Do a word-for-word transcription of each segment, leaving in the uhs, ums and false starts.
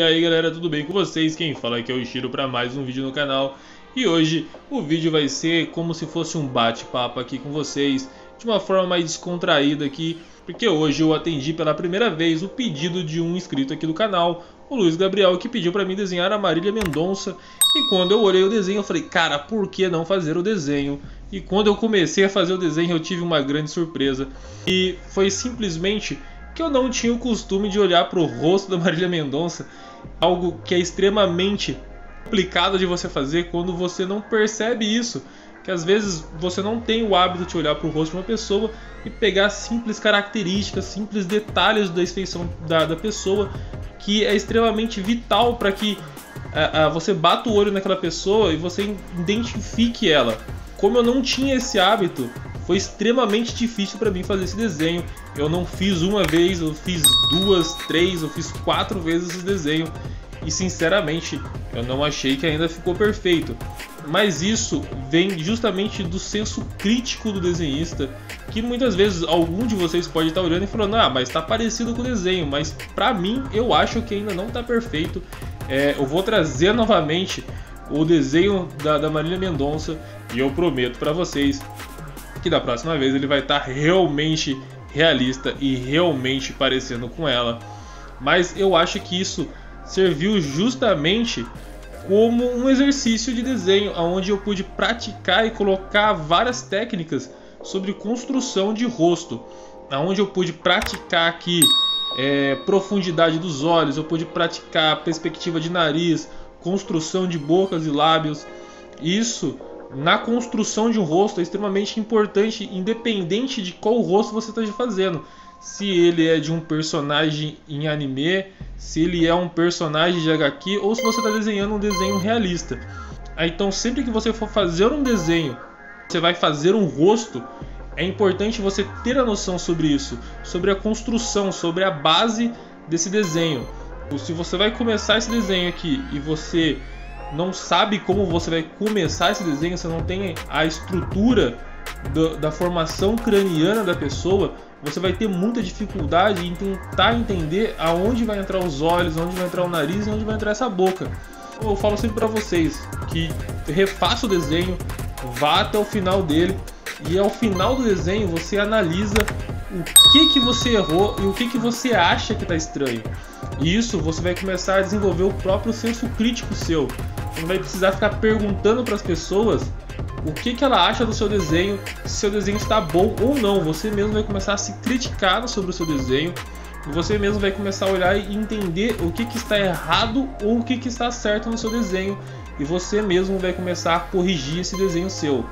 E aí galera, tudo bem com vocês? Quem fala aqui é o Shiro para mais um vídeo no canal. E hoje o vídeo vai ser como se fosse um bate-papo aqui com vocês, de uma forma mais descontraída aqui, porque hoje eu atendi pela primeira vez o pedido de um inscrito aqui do canal, o Luiz Gabriel, que pediu para mim desenhar a Marília Mendonça. E quando eu olhei o desenho, eu falei, cara, por que não fazer o desenho? E quando eu comecei a fazer o desenho, eu tive uma grande surpresa. E foi simplesmente que eu não tinha o costume de olhar para o rosto da Marília Mendonça, algo que é extremamente complicado de você fazer quando você não percebe isso. Que às vezes você não tem o hábito de olhar para o rosto de uma pessoa e pegar simples características, simples detalhes da feição da, da pessoa, que é extremamente vital para que a, a, você bata o olho naquela pessoa e você identifique ela. Como eu não tinha esse hábito, foi extremamente difícil para mim fazer esse desenho. Eu não fiz uma vez, eu fiz duas, três, eu fiz quatro vezes esse desenho. E sinceramente, eu não achei que ainda ficou perfeito. Mas isso vem justamente do senso crítico do desenhista, que muitas vezes algum de vocês pode estar olhando e falando, ah, mas está parecido com o desenho, mas para mim eu acho que ainda não está perfeito. É, eu vou trazer novamente o desenho da, da Marília Mendonça e eu prometo para vocês que da próxima vez ele vai estar realmente realista e realmente parecendo com ela. Mas eu acho que isso serviu justamente como um exercício de desenho, onde eu pude praticar e colocar várias técnicas sobre construção de rosto, onde eu pude praticar aqui é, profundidade dos olhos, eu pude praticar perspectiva de nariz, construção de bocas e lábios. Isso na construção de um rosto é extremamente importante, independente de qual rosto você esteja fazendo. Se ele é de um personagem em anime, se ele é um personagem de agá quê, ou se você está desenhando um desenho realista. Então sempre que você for fazer um desenho, você vai fazer um rosto, é importante você ter a noção sobre isso, sobre a construção, sobre a base desse desenho. Se você vai começar esse desenho aqui e você não sabe como você vai começar esse desenho, você não tem a estrutura do, da formação craniana da pessoa, você vai ter muita dificuldade em tentar entender aonde vai entrar os olhos, aonde vai entrar o nariz e onde vai entrar essa boca. Eu falo sempre para vocês que refaça o desenho, vá até o final dele e ao final do desenho você analisa o que que você errou e o que que você acha que está estranho. E isso você vai começar a desenvolver o próprio senso crítico seu. Você não vai precisar ficar perguntando para as pessoas o que que ela acha do seu desenho, se seu desenho está bom ou não. Você mesmo vai começar a se criticar sobre o seu desenho. Você mesmo vai começar a olhar e entender o que que está errado ou o que que está certo no seu desenho. E você mesmo vai começar a corrigir esse desenho seu.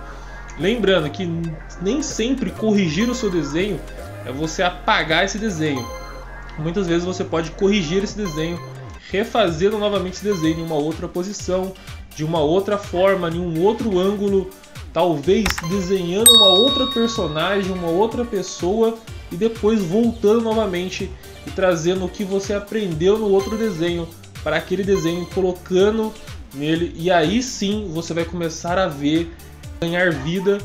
Lembrando que nem sempre corrigir o seu desenho é você apagar esse desenho. Muitas vezes você pode corrigir esse desenho, refazendo novamente esse desenho em uma outra posição, de uma outra forma, em um outro ângulo, talvez desenhando uma outra personagem, uma outra pessoa, e depois voltando novamente e trazendo o que você aprendeu no outro desenho para aquele desenho, colocando nele, e aí sim você vai começar a ver, ganhar vida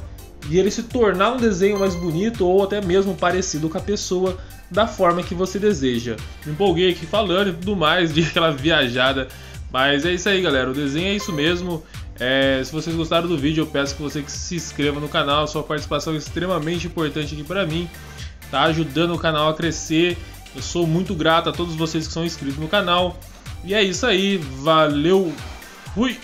e ele se tornar um desenho mais bonito ou até mesmo parecido com a pessoa da forma que você deseja. Me empolguei aqui falando e tudo mais, de aquela viajada, mas é isso aí galera, o desenho é isso mesmo. É, se vocês gostaram do vídeo, eu peço que você que se inscreva no canal, sua participação é extremamente importante aqui para mim, tá ajudando o canal a crescer. Eu sou muito grato a todos vocês que são inscritos no canal, e é isso aí, valeu, fui!